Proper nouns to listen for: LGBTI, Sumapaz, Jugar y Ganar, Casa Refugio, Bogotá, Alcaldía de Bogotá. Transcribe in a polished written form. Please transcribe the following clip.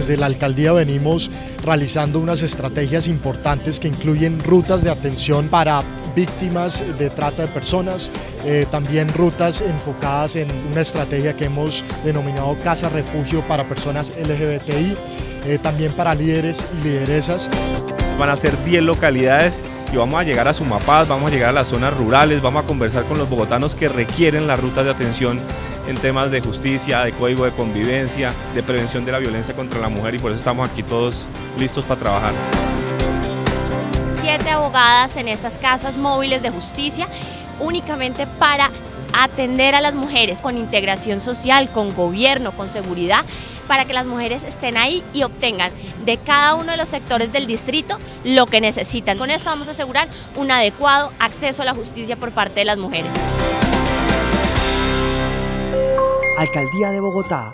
desde la alcaldía venimos realizando unas estrategias importantes que incluyen rutas de atención para víctimas de trata de personas, también rutas enfocadas en una estrategia que hemos denominado Casa Refugio para personas LGBTI, también para líderes y lideresas. Van a ser 10 localidades y vamos a llegar a Sumapaz, vamos a llegar a las zonas rurales, vamos a conversar con los bogotanos que requieren las rutas de atención en temas de justicia, de código de convivencia, de prevención de la violencia contra la mujer, y por eso estamos aquí todos listos para trabajar. 7 abogadas en estas casas móviles de justicia únicamente para atender a las mujeres con integración social, con gobierno, con seguridad, para que las mujeres estén ahí y obtengan de cada uno de los sectores del distrito lo que necesitan. Con esto vamos a asegurar un adecuado acceso a la justicia por parte de las mujeres. Alcaldía de Bogotá.